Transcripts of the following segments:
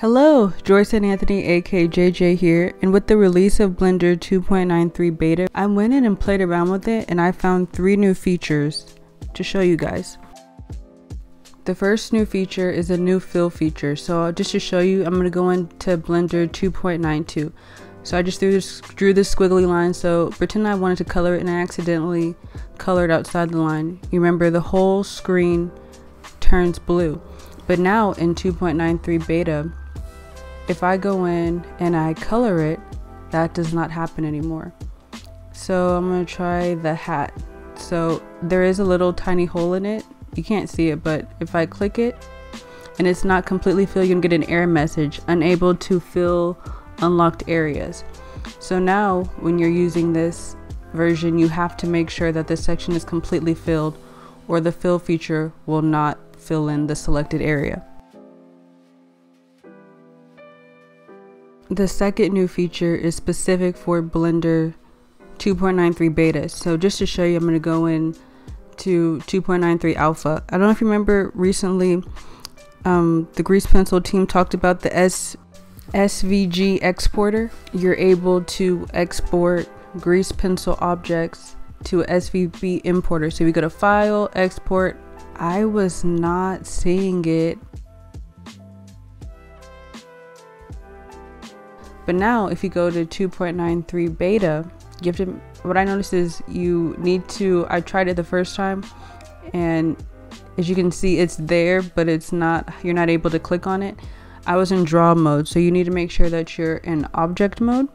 Hello, Joyce and Anthony aka JJ here, and with the release of Blender 2.93 beta, I went in and played around with it and I found 3 new features to show you guys. The first new feature is a new fill feature. So just to show you, I'm going to go into Blender 2.92. So I just drew this squiggly line, so pretend I wanted to color it and I accidentally colored outside the line. You remember the whole screen turns blue. But now in 2.93 beta, if I go in and I color it, that does not happen anymore. So I'm going to try the hat. So there is a little tiny hole in it. You can't see it, but if I click it and it's not completely filled, you can get an error message, unable to fill unlocked areas. So now when you're using this version, you have to make sure that this section is completely filled or the fill feature will not fill in the selected area. The second new feature is specific for Blender 2.93 beta. So just to show you, I'm going to go in to 2.93 alpha. I don't know if you remember recently, the Grease Pencil team talked about the SVG exporter. You're able to export Grease Pencil objects to a SVG importer. So we go to File, Export. I was not seeing it. But now if you go to 2.93 beta, you have to, what I noticed is you need to, I tried it the first time and as you can see it's there, but it's not, you're not able to click on it. I was in draw mode, so you need to make sure that you're in object mode.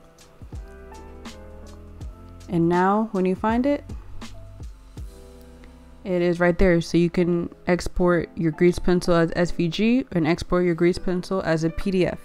And now when you find it, it is right there. So you can export your Grease Pencil as SVG and export your Grease Pencil as a PDF.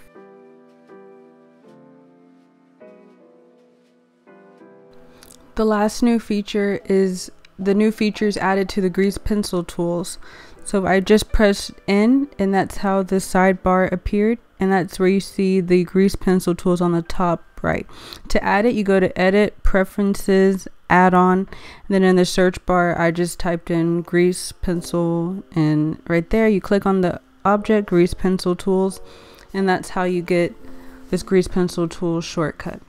The last new feature is the new features added to the Grease Pencil tools. So I just pressed in and that's how the sidebar appeared, and that's where you see the Grease Pencil tools on the top right. To add it, you go to Edit, Preferences, Add-on, and then in the search bar I just typed in Grease Pencil, and right there you click on the object Grease Pencil tools, and that's how you get this Grease Pencil tool shortcut.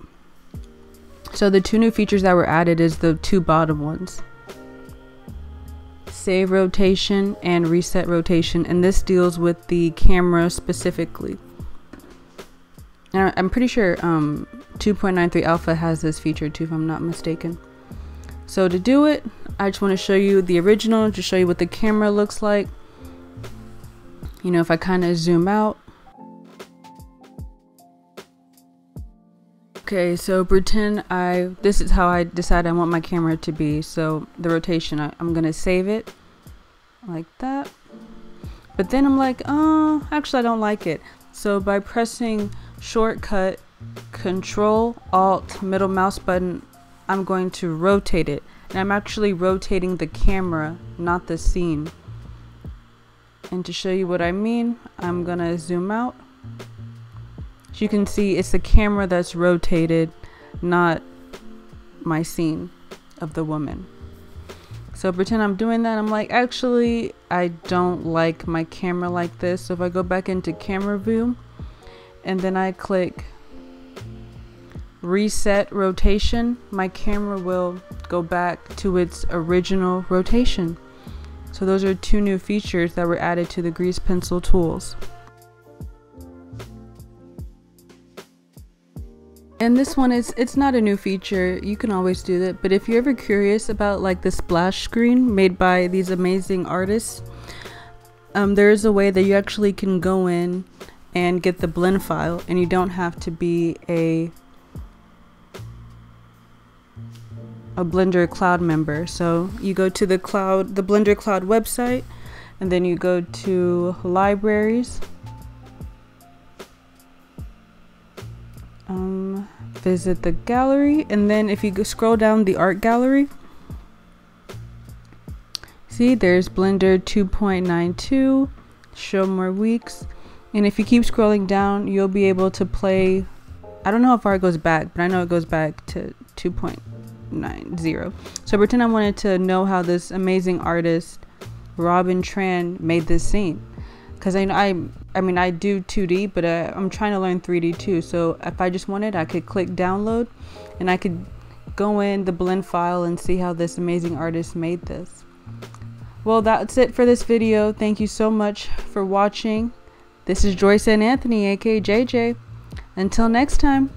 So the 2 new features that were added is the 2 bottom ones, save rotation and reset rotation, and this deals with the camera specifically. And I'm pretty sure 2.93 alpha has this feature too, if I'm not mistaken. So to do it, I just want to show you the original, just show you what the camera looks like. You know, if I kind of zoom out. Okay, so pretend this is how I decide I want my camera to be. So the rotation, I'm gonna save it like that. But then I'm like, oh, actually I don't like it. So by pressing shortcut Control Alt middle mouse button, I'm going to rotate it. And I'm actually rotating the camera, not the scene. And to show you what I mean, I'm gonna zoom out. You can see it's the camera that's rotated, not my scene of the woman. So pretend I'm doing that. I'm like, actually I don't like my camera like this. So if I go back into camera view and then I click reset rotation, my camera will go back to its original rotation. So those are 2 new features that were added to the Grease Pencil tools. And this one is, it's not a new feature, you can always do that, but if you're ever curious about like the splash screen made by these amazing artists, there is a way that you actually can go in and get the blend file, and you don't have to be a Blender Cloud member. So you go to the Blender Cloud website, and then you go to libraries, visit the gallery, and then if you scroll down the art gallery, see there's Blender 2.92, show more weeks, and if you keep scrolling down you'll be able to play. I don't know how far it goes back, but I know it goes back to 2.90. So pretend I wanted to know how this amazing artist Robin Tran made this scene. because I mean I do 2D, but I'm trying to learn 3D too. So if I just wanted, I could click download and I could go in the blend file and see how this amazing artist made this. Well, that's it for this video. Thank you so much for watching. This is Joyce and Anthony, aka JJ. Until next time.